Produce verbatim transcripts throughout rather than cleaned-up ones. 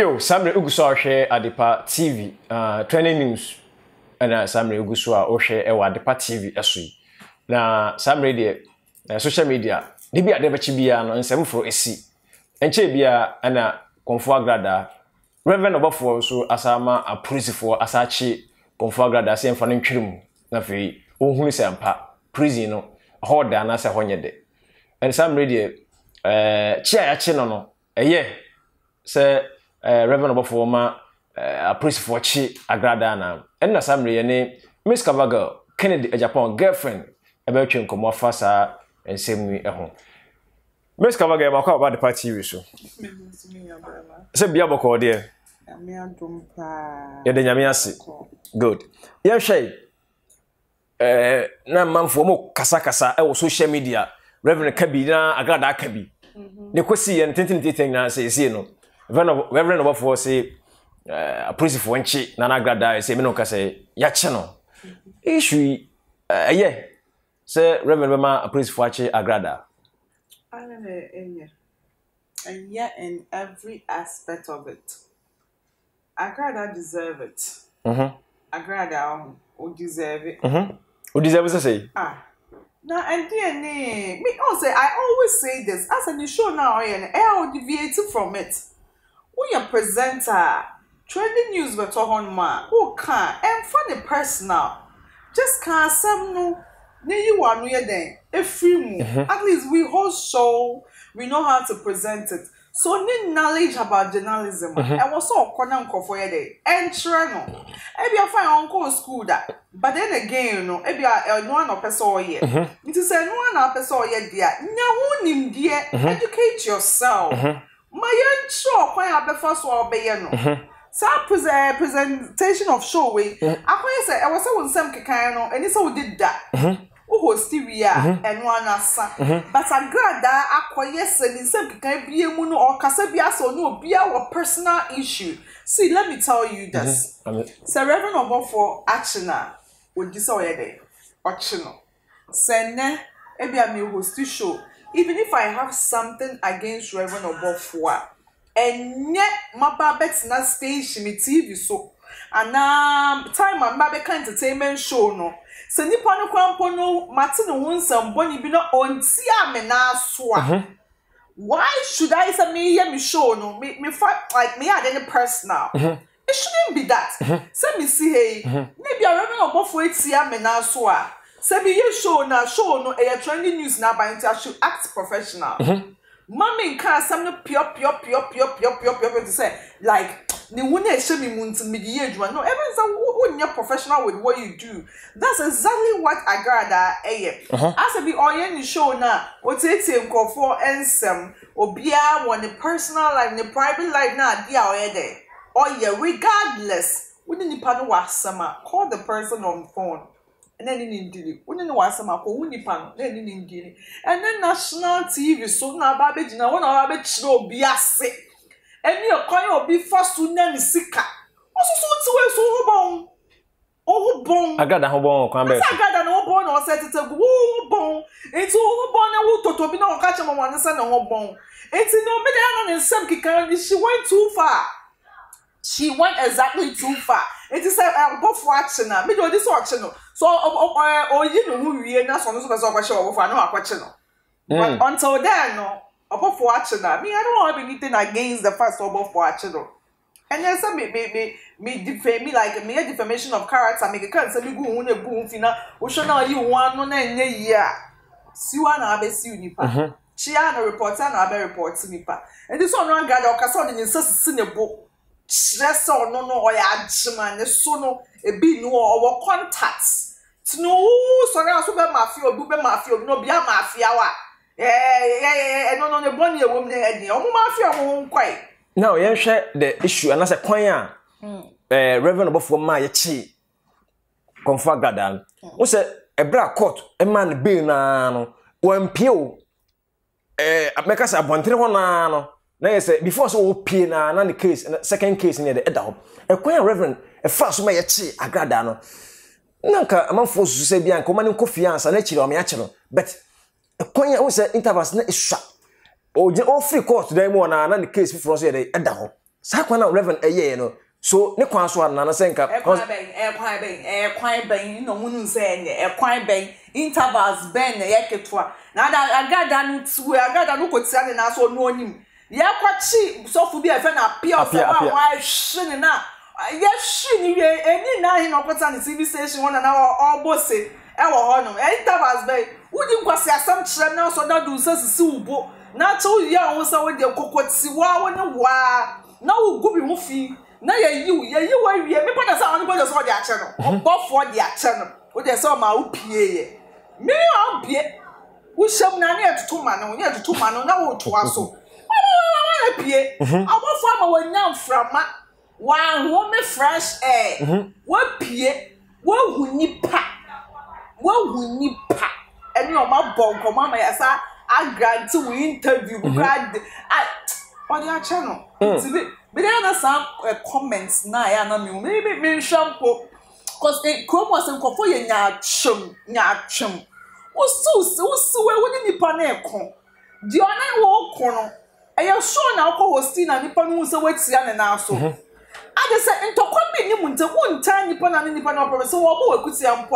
Yo, Sam Rugusa share Adepa T V, uh, training news. And uh, Sam Rugusa share Adepa T V asui. Na Sam radio, uh, social media. Nibi Adepa chibia no nse mufro esi. Enche bia ana Kennedy Agyapong. Reverend Obofour so asama apolisi for asachi Kennedy Agyapong se mfa no ntwirim na fei. Ohunu se ampa prison no hold ana se honyede. And Sam radio eh chia ya chi no no eye se Uh, Reverend Obofour ma uh, apolisi for chi Agradaa na enna Sam radio ne Miss Kavagal Kennedy Agyapong girlfriend ebe twen komo fa sa ensemi ehon. Miss Kavagal ba kwa ba de party we so. Se bia boko de. Nyame adom pa. Ye de nyame ase. Good. Ye hwe eh na manfo mo kasa kasa e wo social media Reverend Kabi na Agradaa Kabi. Mhm. Ne kwesi ye ntenten teten na se se no. Reverend Obofour say a priest for enchi Nana Agradaa say me no ka say ya che no. Issue eh yeah. Say Reverend ma a priest for enchi Agradaa. And yeah, in every aspect of it. Agradaa deserve it. Mm-hmm. Agradaa who deserve it. Mm-hmm. Who deserves to say? Ah. Now and then me also I always say this as an issue now and I deviate from it. When your presenter trending news but on ma who can and for the personal just can't some no. You are near then every move. At least we hold show. We know how to present it. So need knowledge about journalism. And also a corner for your day. And no. Maybe I find uncle school that. But then again, you know, maybe I no one person here. It is a no one person here dear. Now him dear. Educate yourself. My young show quite a first or no. So present presentation of show way. I say I was so some kikano and it's all did that. Oh, Stevia and one asa. But Agradaa acquiesce and in some can be a moon or Casabia so no be our personal issue. See, let me tell you this. Sir Reverend Obofour Achina would disorder or channel. Send Ebia me host to show. Even if I have something against Reverend Obofour, and yet my babet's not station me T V so. And now, time and baby entertainment show no. So nipano kwampono matino once and bonny be not on tia menaswa. Why should I say me hear me show no? Me me fact like me had any personal. It shouldn't be that. Say me see hey, maybe I remember both for tia menaswa. Say me you show na show no a trending news now by inter should act professional. Mommy can't some no pure pure pure pure pure pure pure to say like the one that should be multimedia. No, everyone's a you're professional with what you do. That's exactly what Agradaa eh. As I be on your show now, what it's in call for and some or be one the personal life, the private life now, dear or there. Or yeah, regardless, wouldn't you panel was summer call the person on phone. And then in Dili, wouldn't know why some are called Nipan, then in Dili. And then national T V, so now Babbage, now one of Babbage, no bias. And your coin will be first to name Sika. Also, so it's so bon. Oh, bon. I got a hobon, come back. I got an old bon or set it a woo bon. It's all bon and wood to be no catch on one son of bon. It's in no middle and some kicker, she went too far. She went exactly too far. It is a both watching now. Me do this watching now. So oh you know who we are now. So no super so question. Oh, for no watching now. But until then, no. Obofour watching now. Me I don't have anything against the first Obofour watching now. And then some me me me me defame me like me a defamation of character. Me can't say me go on a go on fina. Osho na you one no na any year. See one na abe see you nipa. She a no reporter na abe report nipa. And this one no gather. Okaso on the insist in the book. Or no, no, or Adjiman, so no, a be no or contacts. No, so now super mafia, booba mafia, no, be a mafia. Eh, no, no, the bonny woman, the old mafia won't quite. No, you share the issue, and as a coin, a Reverend Obofour my chi. Confag that. Was a black coat, a man being nano, one pew. Eh, I make us a one nano. Now you say before so P na na the case second case near the edda home. A quite Reverend a fast may chi Agradaa no. Nanka among force to say Bianco man confiance and let you on my channel. But a coin also intervals is sharp. Oh, the all free court today more than the case before the edda home. Sakwana Reverend Aye, you know. So, ne kwanswa nana senka. Ekwa ben, ekwa ben, ekwa ben, you know, munu say, ekwa ben, intervals ben, yeketwa. Now that Agradaa ntu, Agradaa no kotiane na so no nim. Yekwachi, so fubi e fe na appear so why shine na. Yes, she knew any nine or put on the T V station one an hour or bossy. Our honor, eight hours by. Wouldn't was some tram now so that do says Subo. Not so young was our dear cocoa, siwa, no wa. No good movie. Now you, you are here, me put us on the channel, or both for the channel, with the saw my P A. Me on P. We shall not near to two man, near to two man, no to us. I want from our name from my. One woman fresh air. What pie? What we need pa? What we need pa? And your mama bonk or mama yasa. I grant to interview. Grant at on your channel. But there are some comments now. I am maybe me shampoo. Cause the chrome was in for your nyachum nyachum. What's so so so? Where would you panel come? Do you not walk corner? I am sure now. Cause Hostin and Nippon was a wet and also. I said, and to come in the one time upon an independent so what could say, I learned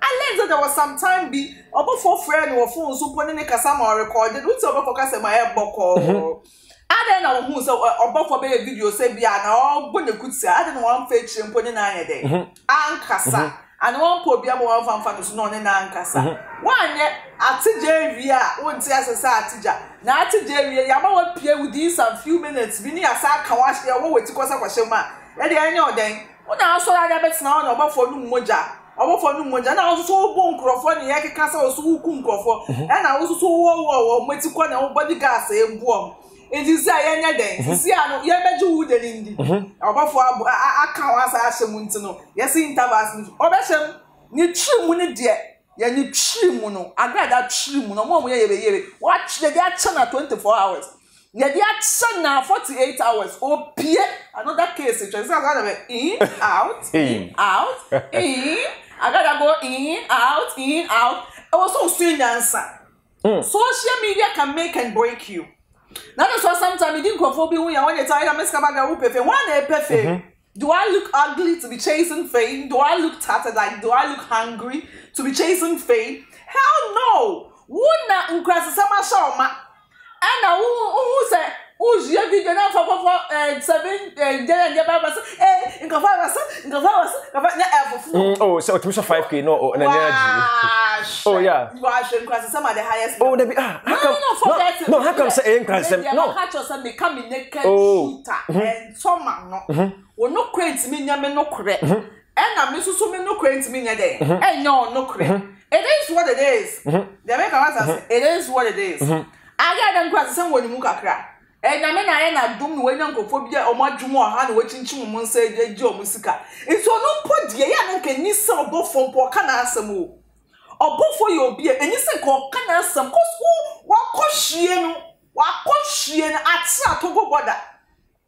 that there was some time be about four friends or phones who put in a Casama recorded with over for Casama Airbock. I don't know who's about for a video, say, Biana, all good could say, I didn't want fetch and put in a day. Ancassa, and one poor Biamo of Fanfanus, non and Ancassa. One yet, at Jervia, one says a satija. Now to Jervia, Yamawa appear with these some few minutes, meaning a sack can wash their woe to Casama. And the annual day, when I saw rabbits now about for no moja, about for no moja, and I was so bone crop on the Yaki Castle or so coon crop, and I was so war or went to corner of body gas and warm. It is any day, Siano, Yabajo wood and Indy. About for I can't ask him to know. Yes, in Tabas, Obesham, you trim when it dear, you trim mono. I got that trim no more way. Watch the dead son at twenty four hours. Yeah, the action now forty-eight hours. Oh, Pierre, another case. It's just another in, out, in, out, in. I gotta go in, out, in, out. I was so soon answer. Mm. Social media can make and break you. Now that's why sometimes you didn't conform when you want to tell me something. One day, perfect. Do I look ugly to be chasing fame? Do I look tattered? Like, do I look hungry to be chasing fame? Hell no. Wouldn't increase some show my. And now, who said, who's your video now for seven days and your papa said, eh, in Kavasa, in Kavasa, oh, so two or five K, no, and then, oh, yeah, you are showing classes, some of the highest. Oh, they be, ah, no, no, forget it. No, how come saying classes? No, catch yourself becoming naked shooter and some man, no, no crates, me, no credit. And I'm Missus Summon, no crates, me, a day. And no, no credit. It is what it is. They make us, it is what it is. I got them crass someone in Mukakra. And I mean, I end up doing when Uncophobia or much more hand watching Chimon say, Dear Joe Musica. It's so no point, dear, and can you sell both from Porcanasamu? Or both for your beer, and you say, Corcanasam, Cosco, Wakoshian, Wakoshian at Satogo border,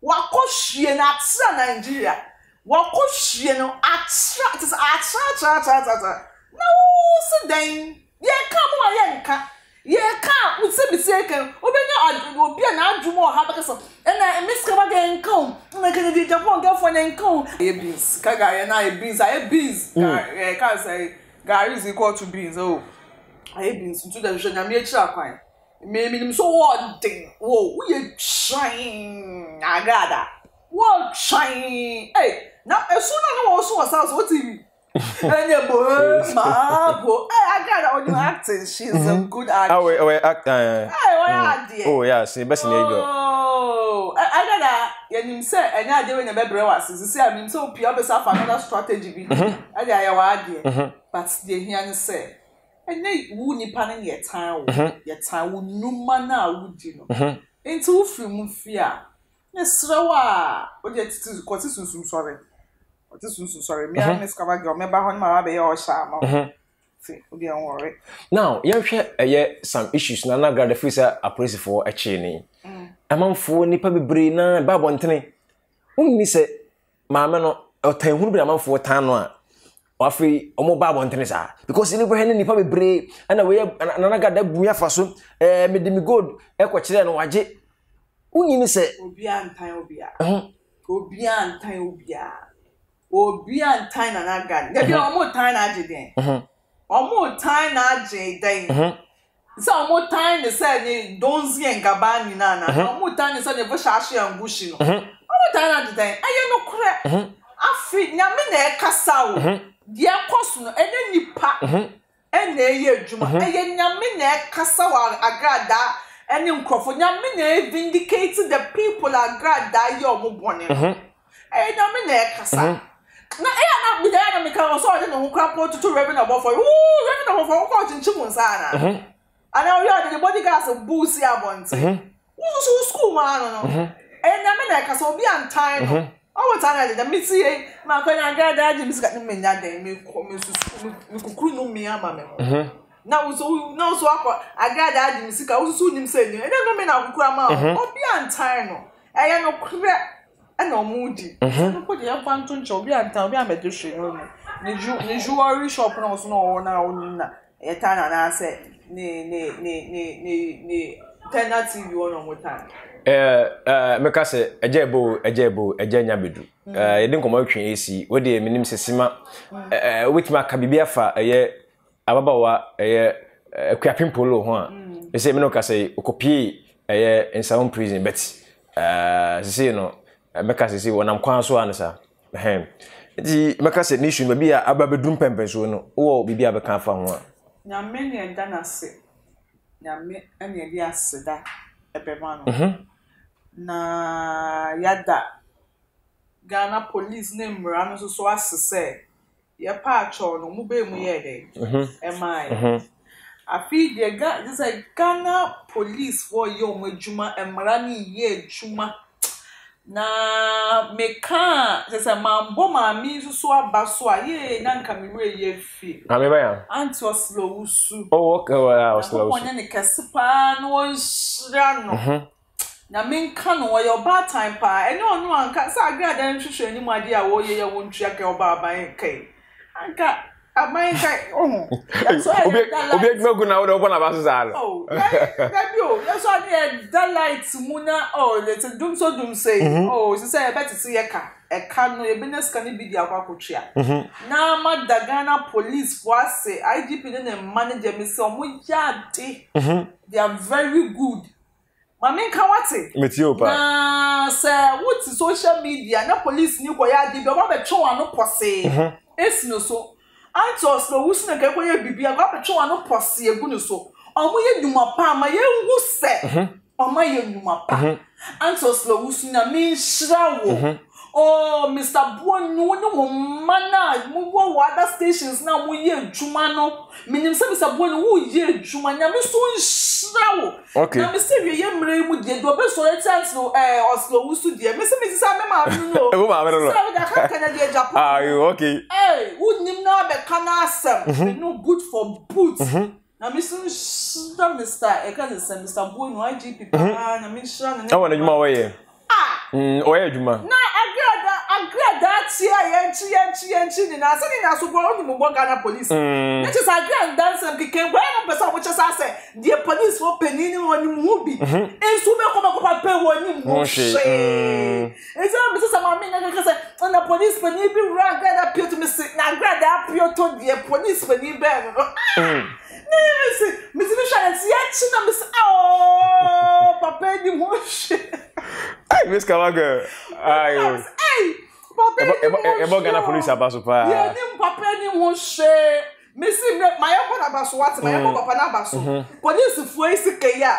Wakoshian at San Nigeria, Wakoshian at Stratus at Strata. No, Sedan, yeah, come on, Yanka. Yeah, can't with some mistake. Open your be an Andrew more Habakasson, and I miss Kavagan come. I can do Japan girlfriend and come. Beans, Kagai and I beans, I beans. I can't say Gary is equal to beans. Oh, I beans into the Janamia Chakwine. Maybe him so wanting. Oh, we are trying. I got that. What trying? Hey, now as soon as I also was out, what do you? And your boy, my boy, I got on your acting. She's a good actor. Oh, wait, wait, act. Oh, yeah, she's best in the world. Oh, I got that. And you said, and I didn't remember us. You see, I mean, so pure yourself another strategy. I got your idea. But they hear and say, and they wouldn't pan your time, your time would no manner, would you know? Into film fear. Yes, so are. But yet, it is quite soon, sorry. This is sorry, me and Miss Cavago, remember on my baby or shaman. Don't worry. Now, you have some issues. Nana Agradaa freezer appraised for a chinny. Among four nipper brain, Babontine. Whom miss it, Mamma, or ten would be among four tanwa. Or free, or more Babontinesa. Because you never had any public brain, and away another got that buya for soon, eh, made them good, equatorial and wajet. Whom you miss it, will be an time will be. Obia and time Obia. Obia and time and Agan. There be almost time Ajay. Almost time Ajay then. So almost time they say don't see and Gabani Nana. Almost time they say they push Ashi and Bushi. Almost time Ajay. I am not correct. I feel now me ne kasau. Dia kosu no ene nipa. Ene ye juma. Ene nyame ne kasau Agradaa. Any Crawford, Yamine vindicated the people are glad that you're born. I don't mean a cassa. Now, I am not with the enemy, because I don't know who crappled to Reverend Obofour. Oh, Reverend Obofour, what in Chimusana? And now you are the bodyguards of Boosie Abons. Who's school, man? And Namanacas will be on time. I was tired of the Missy, my friend, and glad I didn't get me that day. You could know me, mamma. Now so now so I got that music. I was soon saying, I don't mean I'll grandma. I'll be on time. I am no crap and no moody. Nobody have fun to show me and tell me I'm a dish. The jewelry shop knows no now. A time and I said, Nay, nay, nay, nay, nay, nay, ten that see you on what time. Eh, Macassay, a jebo, a jebo, a janabidu. I didn't come out in A C. What do you mean, Sima? Which my cabiafa a year. Ababawa eh kwapping polo ho a ese me no ka say okopi eh in Sound prison but eh say no me ka say wonam kwan so ansa ehm di me ka say issue me bia ababedum pempen so no wo bibia be kan fa ho a na me ne da na se na me ene di aseda ebema no na yada Ghana police ne mra no so so asese your patch on Mube Muyede, am I? I feel the guy is a Ghana police for young Juma and Marani ye Juma. Na make car, there's a man bomber means so baswa ye, Nankamiwe ye fee. I remember. Aunt was slow. Oh, okay, I was slow. One and a Casapan was run. Na men kan wo your bad time pa, and no one can say Agradaa should any my dear wo ye won't check your barb cake. Anka, I might say, oh, that's why I that light, Muna, oh, let's do so doom say, oh, she said, I better see a car, a car, no, a business can be the Abacuchia. Now, Madagana Ghana police was say, I G P didn't manage a mission, which they are very good. My main kawati. Metiopa. Nah, sir, what's social media? No police knew where I did, but what a chow and no posse. It's no so. I told slow, who's not going to be a rapper, no posse, a good so. Or we do my pa, my young who said, or my young papa. And so slow, who's not mean shrow. Oh, Mister Bon, no, no, manna, move other stations now. We hear Jumano, meaning Mister Bon, who hear Jumana, Miss Snow. Okay, Mister Yemre would get double so let's answer or slow to dear Mister Missus Amma. Oh, I don't know. Kennedy Agyapong. Are you okay? Eh, wouldn't him now be canasa? No boot for boots. Now, Mister Mister Eccles and Mister Bon, I G P, and I mean, Shannon. I want to do my way. Ah, where do you mean? Police. It is a grand dance and became one person which I said, dear police will penny on you movie. And so come up and one shame. It's all because I'm and the police when you be rag that appear to me, I grab that appear to the police when you bear. Miss Michelle, yes, Miss Oh, Papa, you wash. I miss Kawaga. I Ebo Ghana police abaso pa. Yeah, ni papa ni won she. Me si me my papa abaso what my papa na abaso. Police fuo sike ya.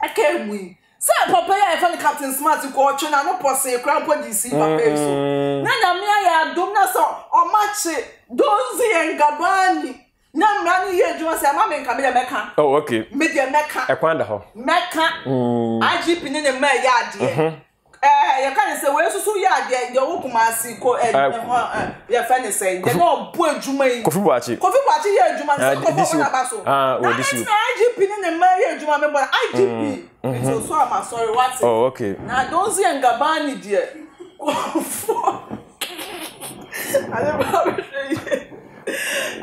Aka mu. Say papa ya e fa ni Captain Smart ko twe na no pose kran police papa so. Na na me ya dom na so o match donzi en gabani. Na mra ni ye dwon say ma me nka me meka. Oh okay. Me de meka. E kwanda ho. Meka. I G P ni ne me ya de. Eh, you can't say where so ya de de wo kuma si ko eh your friend say they no bo adwuma yi Kofi Boakye Kofi Boakye ye adwuma se Kofi na baso ah we this I G P ni ne ma ye adwuma me bora I G P it's so I'm sorry what oh okay na don't see ngabani there I never say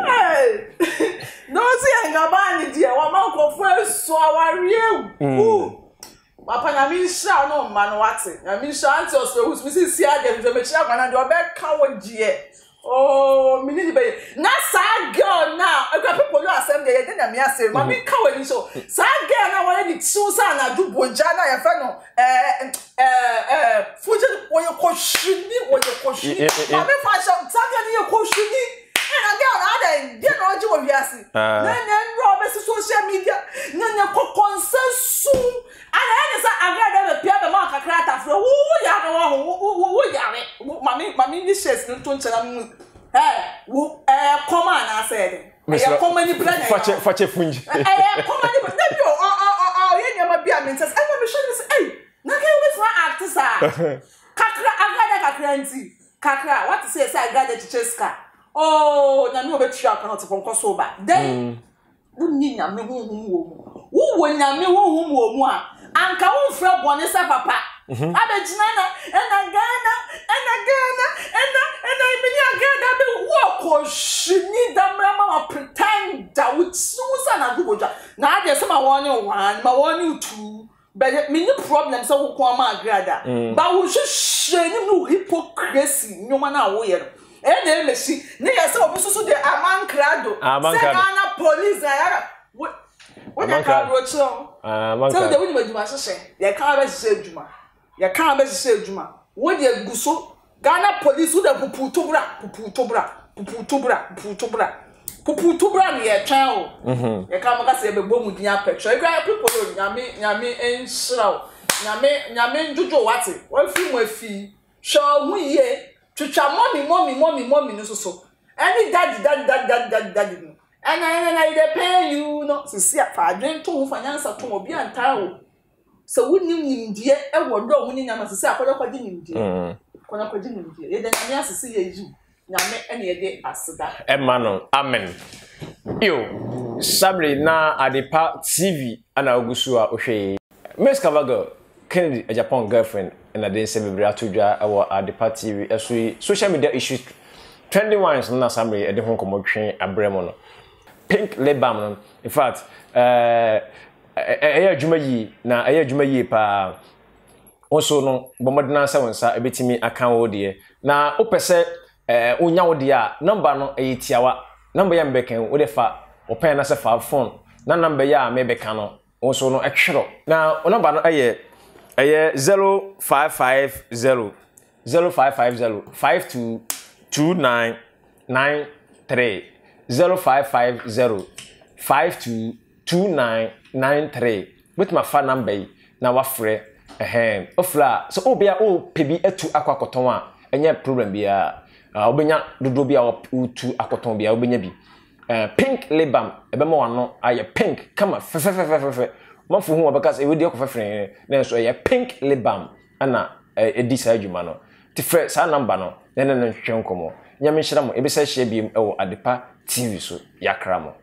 hey don't see ngabani there wa man ko fo so aware who Papa, I mean, shall no man what it. I mean, shall answer who's Missus Siagan, the Michelle, and your bad coward yet. Oh, mini baby. Now, sad girl now. I got people who are saying they didn't have me. I say, Mammy coward, so sad girl now. I need Susan, I do Bojana, I found eh, eh, Fujan, or your question, or your question. I mean, fashion, Sagan, your question. And again, I didn't know you were yassin. Then, Robert's social media, then the consensus soon. And then I got a piano mark a crater for who you are, who you are, Mammy, Mammy, this is the Tuncham. Eh, who air command, I said. Miss Common, fetch a fetch a fringe. I am commanded, but no, I'll hear my beer and says, I want to show this. Hey, now here with my artist. Kakra, I got a cranty. Kakra, what says I got a chiska. Oh, na no bet you are not to so bad. Then, who need a me who will not me who and come from one is a papa. I bet Nana and Agana and Agana and and I mean, Agana will walk or she need them rammer pretend that with Susan and Abuja. Now there's my one you one, my one you two. But many problems I will come out rather. But we should shame no hypocrisy, no man aware. And then let's see, near some so the Amancrado, Amancana police. What what I can't wrote so. Tell the women you must say, your car is saved you. Your car is saved you. What your gusso Ghana police would have putubra, putubra, putubra, putubra, putubra, your child. Your camera said the boom with your picture. I grab people, Yami, Yami, and Slow, Yami, Yamin, Jujo, what's it? One thing with fee. Shall we ye? Chucha mommy, mommy, mommy, mommy, no so so. Any daddy, daddy, daddy, daddy, daddy, daddy, no. And I and I depend you no. So see, I drink two finance at home, be and taro. So we knew him dear, and what do we need? I must say, I cannot put him dear. Cannot put him dear. Then I must see you. Now, any day as that. Amen. Amen. Yo, Sabri na Adepa T V, and I go so okay. Miss Kavago, Kennedy Agyapong girlfriend. And I didn't say we were to draw our Adepa T V as we social media issues trending ones on assembly at the home commotion at Bremen. Pink Lebanon, in fact, uh, a Jumayi, now a Jumayi pa also no Bomadana Savans are a bit me account all dear. Now, Opese, uh, Unyawodia, number no eight hour, number yam bacon, with a fat, or pen as a far phone, none number ya may be canon, also no extra. Now, on about a year. Aye zero five five zero zero five five zero five two two nine nine three zero five five zero five two two nine nine three with my phone number now wafre ehem ofla so obia o pebi etu akwa koton a enye problem bia obenya dodo bia o tu akoton bia obenya bi pink lebam ebema wano aye pink kama fe fe fe fe Mafu huwa because e wodi akofafren na so ye pink libam ana e di sa adwuma no tifre sa number no na na nhwe nkomo nya me hyira mo e be sa hye biem e wo Adepa T V so yakra mo.